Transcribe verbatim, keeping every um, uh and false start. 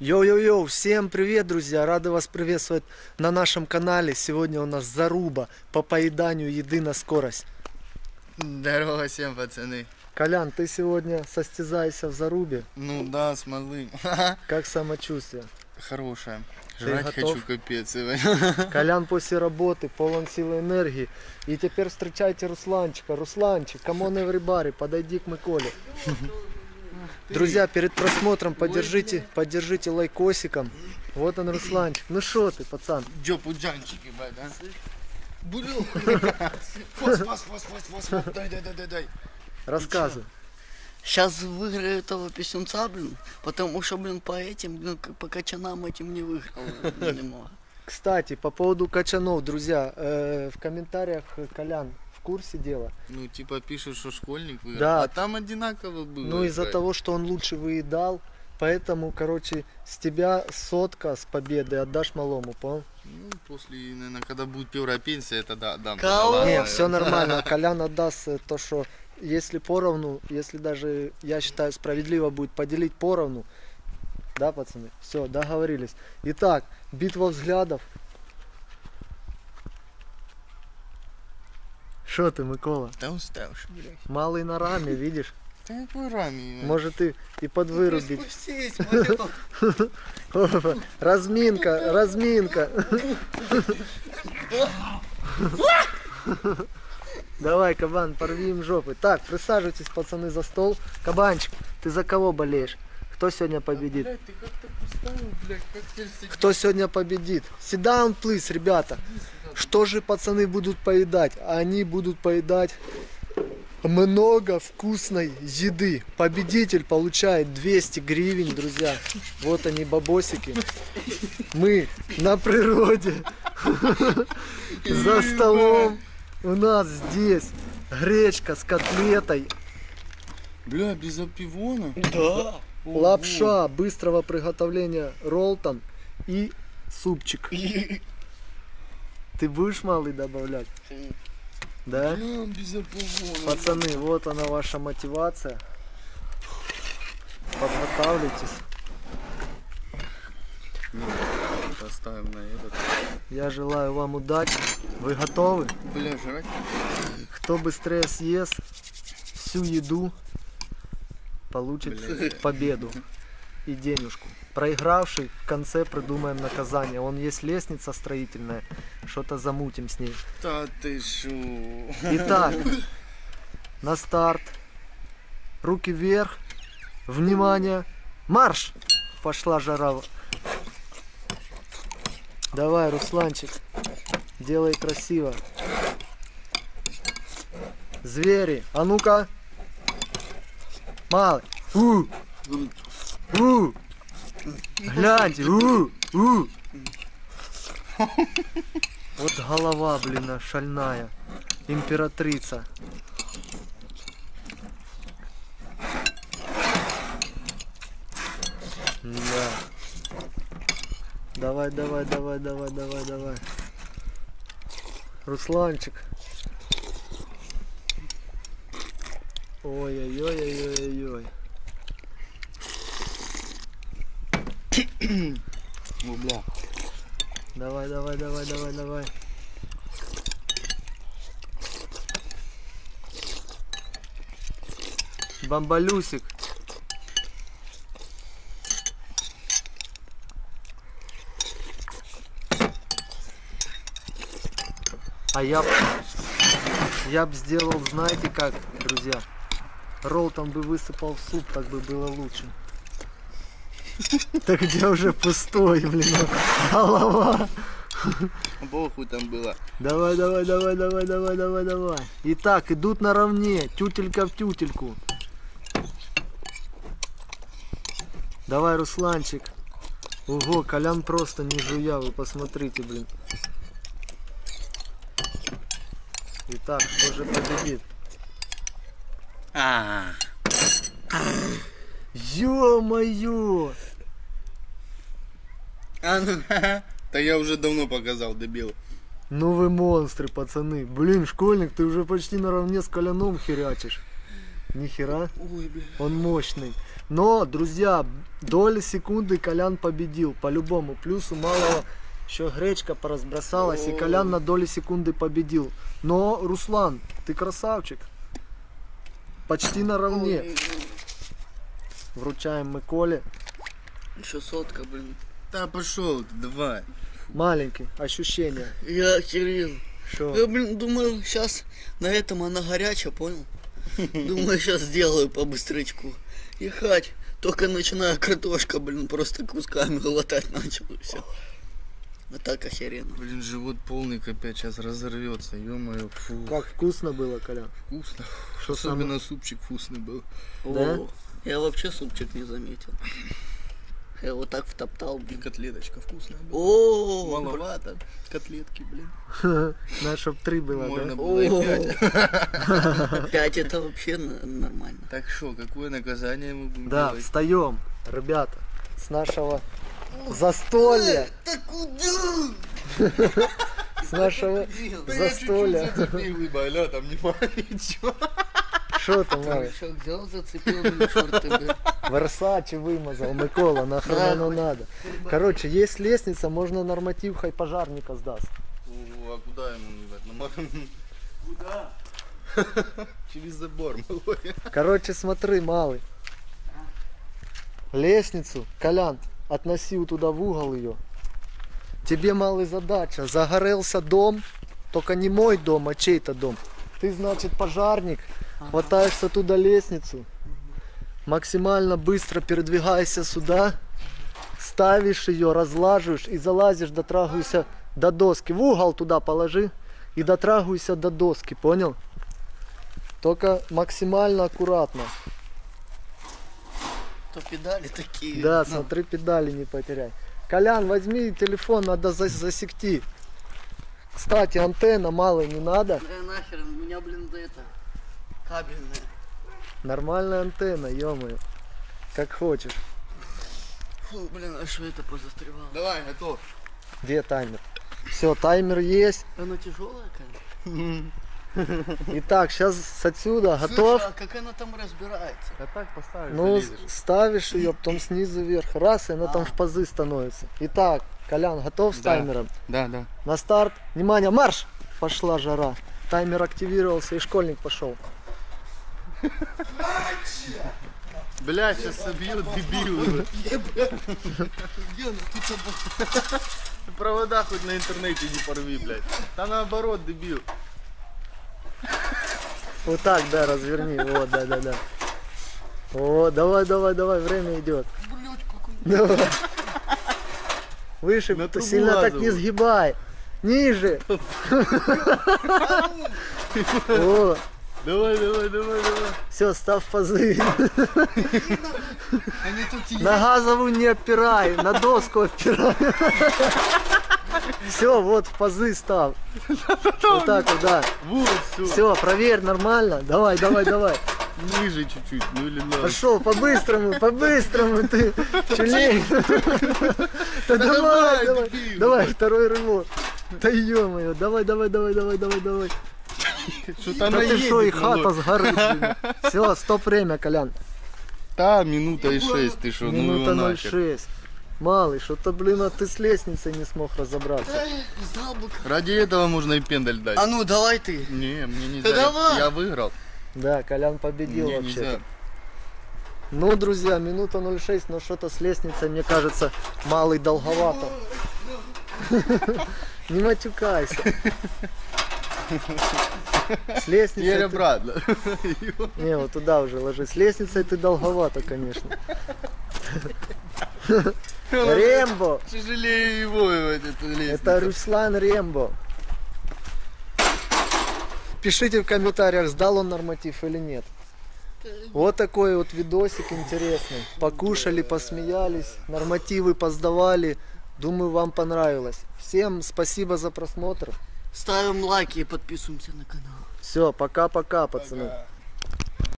Йо-йо-йо, всем привет, друзья! Рады вас приветствовать на нашем канале. Сегодня у нас заруба по поеданию еды на скорость. Здорово всем, пацаны! Колян, ты сегодня состязаешься в зарубе? Ну да, с малым. Как самочувствие? Хорошее. Жрать хочу, капец. Колян после работы, полон силы, энергии. И теперь встречайте Русланчика. Русламчик, камон эврибари, подойди к Миколе. Друзья, перед просмотром поддержите, поддержите лайкосиком. Вот он, Русланчик. Ну шо ты, пацан? Джо, пуджанчики, бать, а? Булю! Фос, фос, фос, фос, фос, дай, дай, дай, дай. Рассказывай. Сейчас выиграю этого писюнца, блин, потому что, блин, по этим, блин, по качанам этим не выиграл. Кстати, по поводу качанов, друзья, э, в комментариях, Колян, курсе дела. Ну, типа пишут, что школьник выиграл. Да. А там одинаково было. Ну, из-за того, что он лучше выедал, поэтому, короче, с тебя сотка с победы отдашь малому, понял? Ну, после, наверное, когда будет первая пенсия, это да, отдам. Нет, все нормально. Колян отдаст то, что если поровну, если даже, я считаю, справедливо будет поделить поровну. Да, пацаны? Все, договорились. Итак, битва взглядов. Что ты, Микола? Да уставший, блядь. Малый на раме, видишь? Да какой раме? Может ты и подвырубить. Разминка, разминка. Давай, кабан, порви им жопы. Так, присаживайтесь, пацаны, за стол. Кабанчик, ты за кого болеешь? Кто сегодня победит? Кто сегодня победит? Sit down, please, ребята. Что же пацаны будут поедать? Они будут поедать много вкусной еды. Победитель получает двести гривен, друзья. Вот они, бабосики. Мы на природе. За столом у нас здесь гречка с котлетой. Бля, без опивона? Да. Лапша быстрого приготовления Роллтон и супчик. Ты будешь, малый, добавлять? Да? Пацаны, вот она ваша мотивация. Подготавливайтесь. Поставим на этот. Я желаю вам удачи. Вы готовы? Бля, жрать. Кто быстрее съест всю еду, получит, бля, победу и денежку. Проигравший в конце придумаем наказание. Он есть лестница строительная. Что-то замутим с ней. Да ты шо. Итак, на старт. Руки вверх. Внимание. Марш! Пошла жара. Давай, Русланчик. Делай красиво. Звери. А ну-ка. Малый. У! У! Гляньте, у, у. Вот голова, блин, шальная. Императрица. Да. Давай, давай, давай, давай, давай, давай. Русланчик. Ой-ой-ой-ой-ой-ой. О, бля. Давай, давай, давай, давай, давай. Бомболюсик. А я б, я бы сделал, знаете как, друзья? Роллтон бы высыпал в суп, так бы было лучше. Так где уже пустой, блин, голова. Богу там было. Давай, давай, давай, давай, давай, давай, давай. Итак, идут наравне, тютелька в тютельку. Давай, Русланчик. Ого, Колян просто не жуя, вы посмотрите, блин. Итак, кто же победит? Ё-моё! А ну-ка! Да я уже давно показал, дебил. Ну вы монстры, пацаны. Блин, школьник, ты уже почти наравне с Коляном херячишь. Нихера. Ой, блин. Он мощный. Но, друзья, доли секунды Колян победил. По-любому. Плюс у малого еще гречка поразбросалась. И Колян на доли секунды победил. Но, Руслан, ты красавчик. Почти наравне. Вручаем мы Коле. Еще сотка, блин. Да пошел, давай. Маленький, ощущение. Я херен. Я, блин, думаю, сейчас на этом она горячая, понял? Думаю, сейчас сделаю по-быстрячку. Ехать. Только начиная картошка, блин, просто кусками глотать начал и все. А так охеренно. Блин, живот полный, капец, сейчас разорвется, ё-моё, фу. Как вкусно было, Коля? Вкусно. Что особенно самое... супчик вкусный был. Да? О, я вообще супчик не заметил. Я его так втоптал, блин. Котлеточка вкусная была. О, маловато. Котлетки, блин. Надо, чтоб три было, да? Можно было пять. Пять это вообще нормально. Так что, какое наказание мы будем делать? Да, встаем, ребята, с нашего застолья. Да куда? С нашего застолья. Бля, там не ничего. Что там, Варя? Взял, зацепил, ну черт тебе. Versace вымазал, Микола, нахрен оно надо. Короче, есть лестница, можно норматив, хай пожарника сдаст. О, а куда ему не дать? Куда? Через забор, малой. Короче, смотри, малый. Лестницу, Колян, относил туда в угол ее. Тебе, малый, задача. Загорелся дом, только не мой дом, а чей-то дом. Ты, значит, пожарник. Ага. Хватаешься туда лестницу, максимально быстро передвигаешься сюда, ставишь ее, разлаживаешь и залазишь, дотрагивайся до доски. В угол туда положи и дотрагивайся до доски, понял? Только максимально аккуратно. То педали такие. Да, смотри, педали не потеряй. Колян, возьми телефон, надо засекти. Кстати, антенна малой не надо. Да нахер, у меня, блин, до этого. Кабельная. Нормальная антенна, ё-моё. Как хочешь. Фу, блин, а что это позастревало? Давай, готов. Где таймер? Все, таймер есть. Она тяжелая, конечно. Итак, сейчас отсюда. Слушай, готов. А как она там разбирается? А так поставишь, ну, залезешь. Ставишь ее, потом снизу вверх. Раз, и она а. там в пазы становится. Итак, Колян, готов с да. таймером? Да, да. На старт. Внимание, марш! Пошла жара. Таймер активировался и школьник пошел. Бля, сейчас собьют дебилы. Провода хоть на интернете не порви, блядь. Да наоборот, дебил. Вот так, да, разверни. Вот, да, да, да. О, давай, давай, давай, время идет. Давай. Выше, сильно так не сгибай. Ниже. О. Давай, давай, давай, давай. Все, став пазы. На газовую не опирай, на доску опирай. Все, вот в пазы став. Вот так вот, да. Все, проверь, нормально. Давай, давай, давай. Ниже чуть-чуть, ну или надо. Пошел, по-быстрому, по-быстрому ты. Чулей. Да давай, давай. Давай, второй рывок. Да ё-моё, давай, давай, давай, давай, давай, давай. Что-то она едет, и хата с горы. Все, стоп время, Колян. Та, минута и шесть, ты что, ну минута ноль шесть. Малый, что-то, блин, а ты с лестницей не смог разобраться. Ради этого можно и пендаль дать. А ну, давай ты. Не, мне нельзя. Давай. Я выиграл. Да, Колян победил мне вообще. Нельзя. Ну, друзья, минута ноль шесть, но что-то с лестницей, мне кажется, малый долговато. Не матюкайся. С лестницей Еле ты... обратно. Не, вот туда уже ложись. С лестницей ты долговато, конечно. Рембо. Тяжелее его эту лестницу. Это Руслан Рембо. Пишите в комментариях, сдал он норматив или нет. Вот такой вот видосик интересный. Покушали, посмеялись, нормативы поздавали. Думаю, вам понравилось. Всем спасибо за просмотр. Ставим лайки и подписываемся на канал. Все, пока-пока, пацаны. Пока.